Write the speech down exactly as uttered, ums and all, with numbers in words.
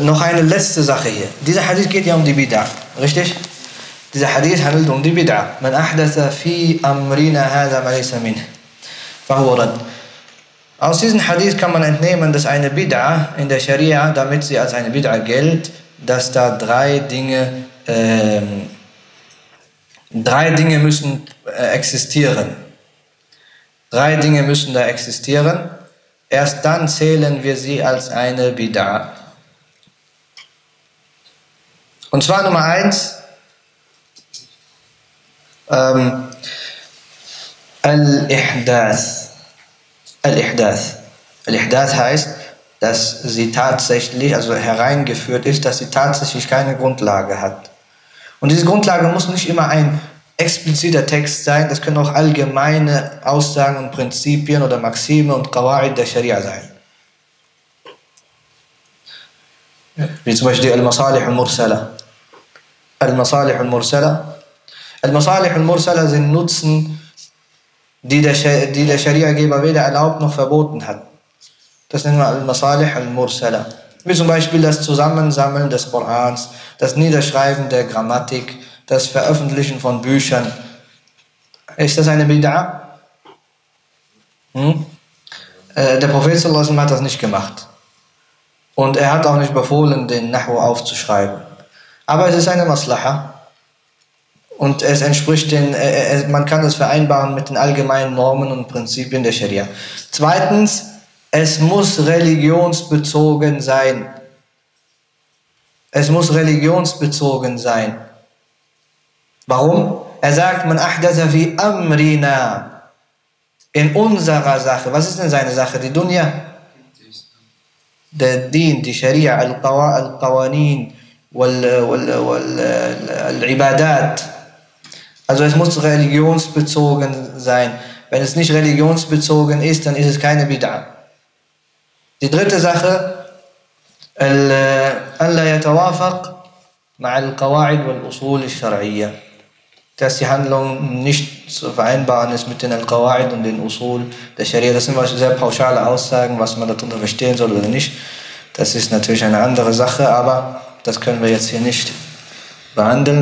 Noch eine letzte Sache hier. Dieser Hadith geht ja um die Bid'ah, richtig? Dieser Hadith handelt um die Bid'ah. Man ahdatha fi amrina hadha ma laysa minhu fahuwa radd. Aus diesem Hadith kann man entnehmen, dass eine Bid'ah in der Scharia, damit sie als eine Bid'ah gilt, dass da drei Dinge, ähm, drei Dinge müssen äh, existieren. Drei Dinge müssen da existieren. Erst dann zählen wir sie als eine Bid'ah. Und zwar Nummer eins, ähm, al-ihdath. Al-ihdath. Al-ihdath heißt, dass sie tatsächlich, also hereingeführt ist, dass sie tatsächlich keine Grundlage hat. Und diese Grundlage muss nicht immer ein expliziter Text sein, das können auch allgemeine Aussagen und Prinzipien oder Maxime und Qawaid der Scharia sein. Wie zum Beispiel al-masalih al-mursala. Al-masalih al-mursala. Al-masalih al-mursala sind Nutzen, die der Scharia-Geber weder erlaubt noch verboten hat. Das nennen wir al-masalih al-mursala. Wie zum Beispiel das Zusammensammeln des Korans, das Niederschreiben der Grammatik, das Veröffentlichen von Büchern. Ist das eine Bid'ah? Hm? Äh, der Prophet sallallahu alaihi wasallam hat das nicht gemacht. Und er hat auch nicht befohlen, den Nahu aufzuschreiben. Aber es ist eine Maslaha. Und es entspricht den, äh, man kann es vereinbaren mit den allgemeinen Normen und Prinzipien der Scharia. Zweitens, es muss religionsbezogen sein. Es muss religionsbezogen sein. Warum? Er sagt, man ahdatha fi amrina. In unserer Sache. Was ist denn seine Sache? Die Dunya? Der Din, die Scharia, al-Qawanin, al-Ibadat. Also es muss religionsbezogen sein. Wenn es nicht religionsbezogen ist, dann ist es keine Bid'ah. Die dritte Sache, an la yatawafaq ma'al qawaid wal usul al-Schar'iah. Dass die Handlung nicht zu vereinbaren ist mit den Al-Qawaid und den Usul der Scharia. Das sind immer sehr pauschale Aussagen, was man darunter verstehen soll oder nicht. Das ist natürlich eine andere Sache, aber das können wir jetzt hier nicht behandeln.